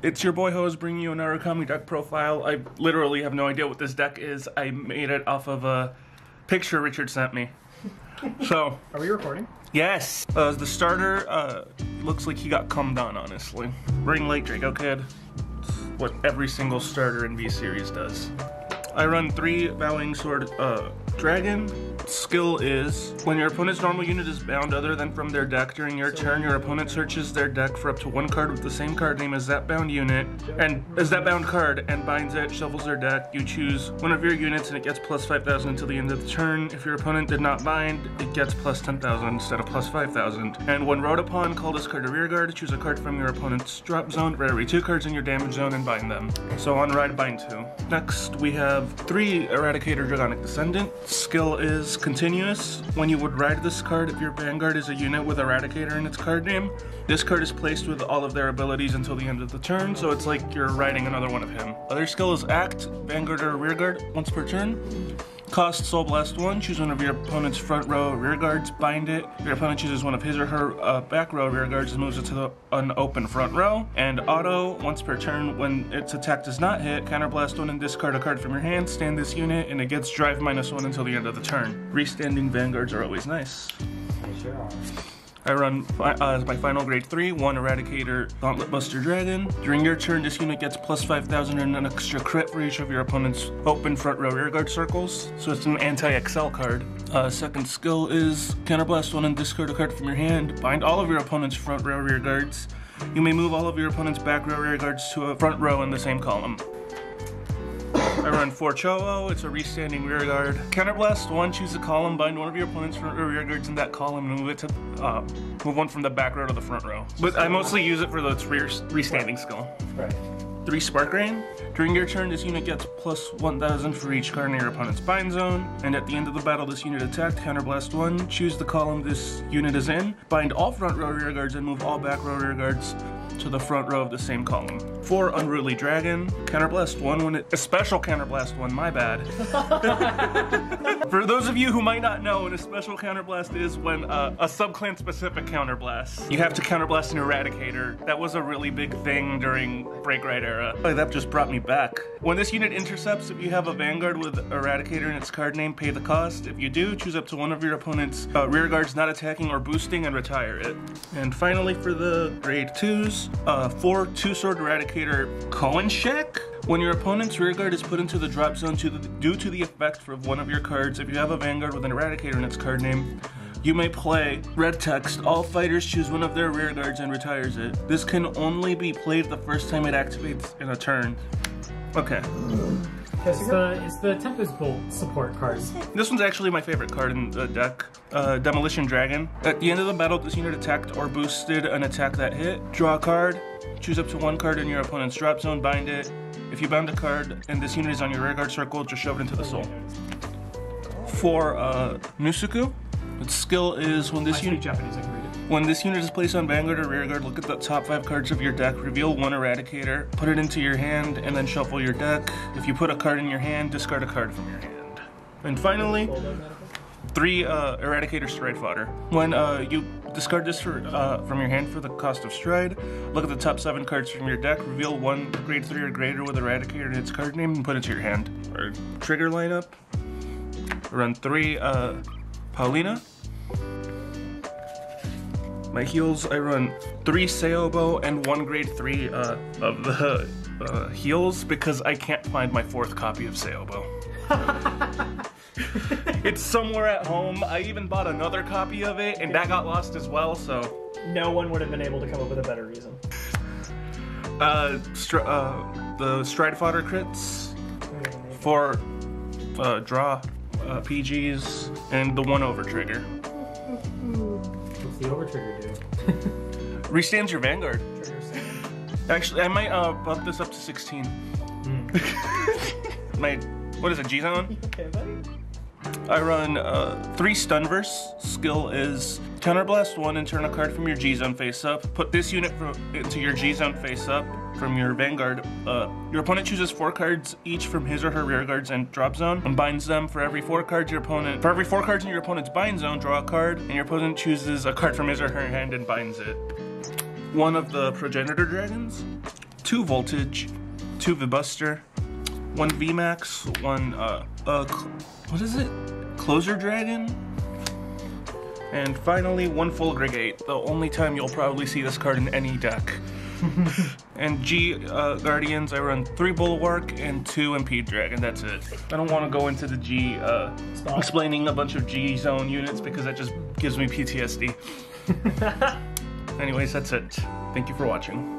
It's your boy Hose bringing you a Narukami deck profile. I literally have no idea what this deck is. I made it off of a picture Richard sent me. So, are we recording? Yes. The starter looks like he got cummed on, honestly. Ring Lake Draco Kid. What every single starter in V series does. I run 3 Vowing Sword Dragon. Skill is, when your opponent's normal unit is bound other than from their deck during your turn, your opponent searches their deck for up to 1 card with the same card name as that bound unit, and as that bound card, and binds it, shuffles their deck. You choose one of your units and it gets plus 5,000 until the end of the turn. If your opponent did not bind, it gets plus 10,000 instead of plus 5,000. And when wrote upon, call this card a rearguard, choose a card from your opponent's drop zone, rarely 2 cards in your damage zone, and bind them. So on ride, bind 2. Next, we have 3 Eradicator Draconic Descendant. Skill is continuous. When you would ride this card, if your vanguard is a unit with Eradicator in its card name, this card is placed with all of their abilities until the end of the turn, so it's like you're riding another one of him. Other skill is act, vanguard or rearguard, once per turn. Cost Soul Blast 1, choose one of your opponent's front row rearguards, bind it. Your opponent chooses one of his or her back row rearguards and moves it to an open front row. And auto, once per turn, when its attack does not hit, counter blast 1 and discard a card from your hand, stand this unit, and it gets drive -1 until the end of the turn. Restanding vanguards are always nice. They sure are. I run my final grade 3, 1 Eradicator Gauntlet Buster Dragon. During your turn, this unit gets plus 5,000 and an extra crit for each of your opponent's open front row rearguard circles. So it's an anti-XL card. Second skill is counterblast 1 and discard a card from your hand. Bind all of your opponent's front row rearguards. You may move all of your opponent's back row rearguards to a front row in the same column. I run 4 Cho'o, it's a restanding rearguard. Counterblast 1, choose a column, bind one of your opponent's front row rearguards in that column and move it to move one from the back row to the front row. But I mostly use it for the restanding skill. Right. 3 Spark Rain. During your turn, this unit gets plus 1,000 for each card in your opponent's bind zone, and at the end of the battle, this unit attacked, counterblast 1, choose the column this unit is in, bind all front row rearguards and move all back row rearguards to the front row of the same column. 4 Unruly Dragon. Counterblast 1 when a special counterblast 1, my bad. For those of you who might not know, a special counterblast is when a subclan specific counterblast. You have to counterblast an Eradicator. That was a really big thing during Break Right era. Oh, that just brought me back. When this unit intercepts, if you have a vanguard with Eradicator in its card name, pay the cost. If you do, choose up to one of your opponent's rearguards not attacking or boosting and retire it. And finally for the grade 2s, 4 Two Sword Eradicator Coen Shiek. When your opponent's rearguard is put into the drop zone due to the effect of one of your cards, if you have a vanguard with an Eradicator in its card name, you may play red text, all fighters choose one of their rearguards and retires it. This can only be played the first time it activates in a turn. Okay. It's the Tempest Bolt support card. This one's actually my favorite card in the deck. Demolition Dragon. At the end of the battle, this unit attacked or boosted an attack that hit. Draw a card. Choose up to 1 card in your opponent's drop zone. Bind it. If you bound a card and this unit is on your rearguard circle, just shove it into the soul. 4 Nusuku. Its skill is when this unit... Japanese, I can read it. When this unit is placed on vanguard or rearguard, look at the top 5 cards of your deck, reveal 1 Eradicator, put it into your hand, and then shuffle your deck. If you put a card in your hand, discard a card from your hand. And finally, 3 Eradicator Stride Fodder. When you discard this from your hand for the cost of stride, look at the top 7 cards from your deck, reveal 1 grade 3 or greater with Eradicator in its card name, and put it to your hand. Our trigger lineup, run 3 Paulina. My heals, I run 3 Sayobo and 1 grade 3 of the heals because I can't find my 4th copy of Sayobo. It's somewhere at home. I even bought another copy of it and that got lost as well, so... No one would have been able to come up with a better reason. The Stride Fodder crits for draw PGs and the 1 over trigger. The overtrigger do? Restands your vanguard. Actually, I might bump this up to 16. Mm. What is it, G-Zone? Okay, buddy. I run 3 Stunverse. Skill is counterblast 1 and turn a card from your G-Zone face up. Put this unit into your G-Zone face up from your vanguard. Your opponent chooses 4 cards each from his or her rearguards and drop zone and binds them. For every 4 cards in your opponent's bind zone, draw a card, and your opponent chooses a card from his or her hand and binds it. 1 of the Progenitor Dragons. 2 Voltage, 2 Vbuster, 1 Vmax, 1 what is it? Closer Dragon, and finally 1 Full Gregate, the only time you'll probably see this card in any deck. And G Guardians, I run 3 Bulwark and 2 Impede Dragon, that's it. I don't want to go into the G, explaining a bunch of G zone units because that just gives me PTSD. Anyways, that's it. Thank you for watching.